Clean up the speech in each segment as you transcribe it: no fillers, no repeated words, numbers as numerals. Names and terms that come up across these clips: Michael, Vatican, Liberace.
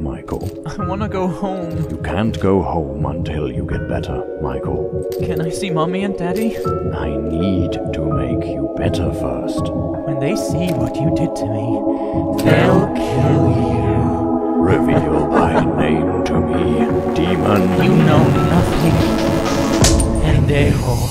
Michael. I want to go home. You can't go home until you get better, Michael. Can I see Mommy and Daddy? I need to make you better first. When they see what you did to me, they'll kill you. Reveal thy name to me, demon. You know nothing, Pendejo.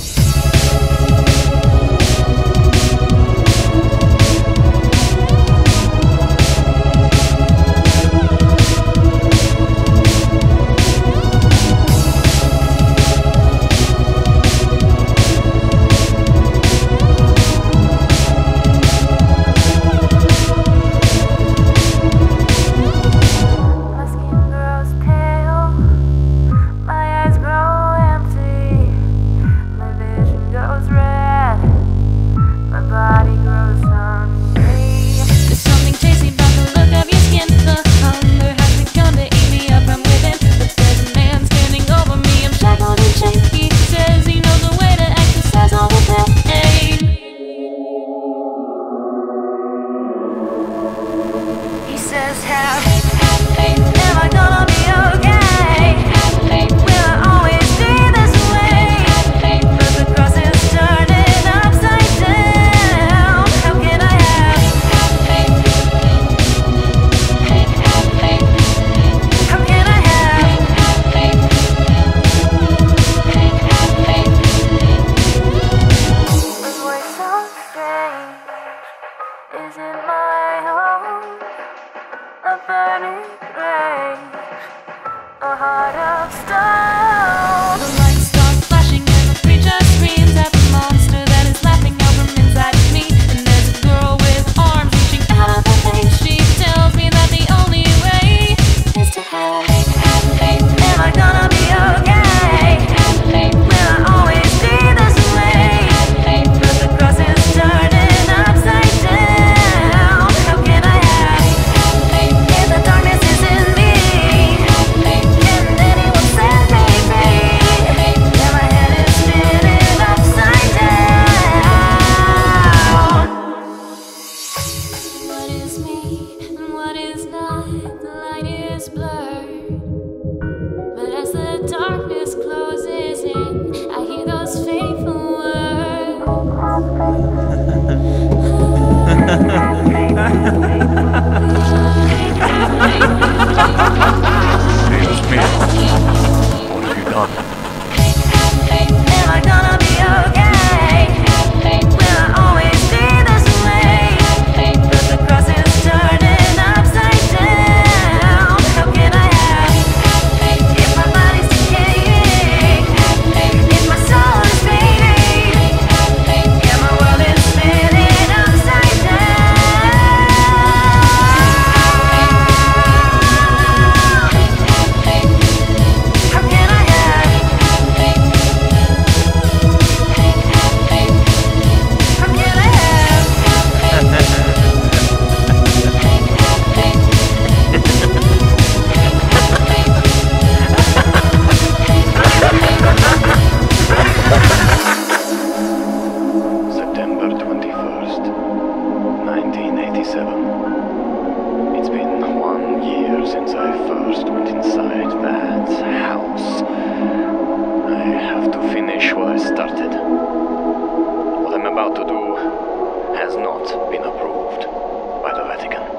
What I'm about to do has not been approved by the Vatican.